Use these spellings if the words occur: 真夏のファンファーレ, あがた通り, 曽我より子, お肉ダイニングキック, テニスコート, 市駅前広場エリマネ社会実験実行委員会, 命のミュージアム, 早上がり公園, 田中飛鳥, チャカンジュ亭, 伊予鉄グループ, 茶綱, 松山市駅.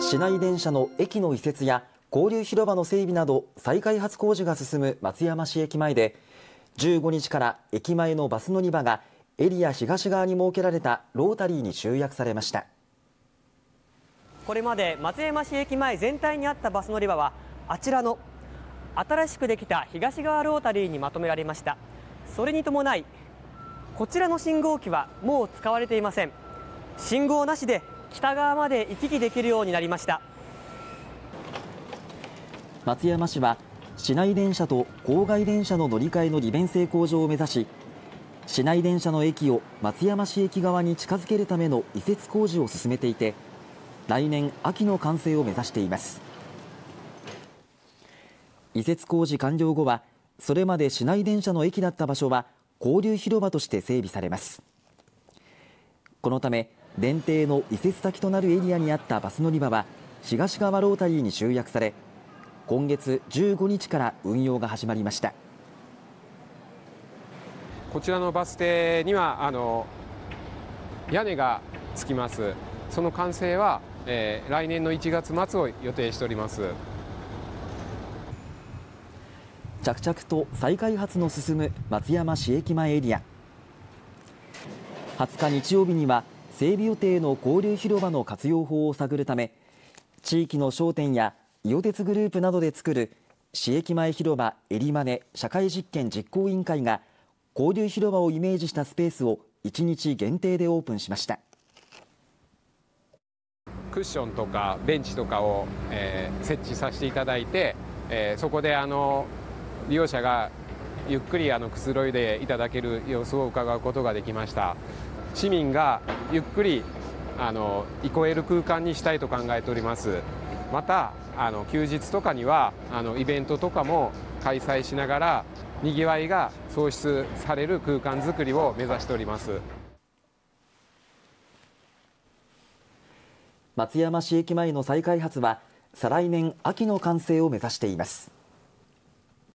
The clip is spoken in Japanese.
市内電車の駅の移設や交流広場の整備など再開発工事が進む松山市駅前で、15日から駅前のバス乗り場がエリア東側に設けられたロータリーに集約されました。これまで松山市駅前全体にあったバス乗り場は、あちらの新しくできた東側ロータリーにまとめられました。それに伴い、こちらの信号機はもう使われていません。信号なしで北側まで行き来できるようになりました。松山市は市内電車と郊外電車の乗り換えの利便性向上を目指し、市内電車の駅を松山市駅側に近づけるための移設工事を進めていて、来年秋の完成を目指しています。移設工事完了後は、それまで市内電車の駅だった場所は交流広場として整備されます。このため、電停の移設先となるエリアにあったバス乗り場は東側ロータリーに集約され、今月15日から運用が始まりました。こちらのバス停には屋根がつきます。その完成は、来年の1月末を予定しております。着々と再開発の進む松山市駅前エリア。20日日曜日には整備予定の交流広場の活用法を探るため、地域の商店や伊予鉄グループなどで作る市駅前広場エリマネ社会実験実行委員会が、交流広場をイメージしたスペースを1日限定でオープンしました。クッションとかベンチとかを、設置させていただいて、そこで利用者がゆっくりくつろいでいただける様子を伺うことができました。市民がゆっくり憩える空間にしたいと考えております。また休日とかにはイベントとかも開催しながら、にぎわいが創出される空間づくりを目指しております。松山市駅前の再開発は再来年秋の完成を目指しています。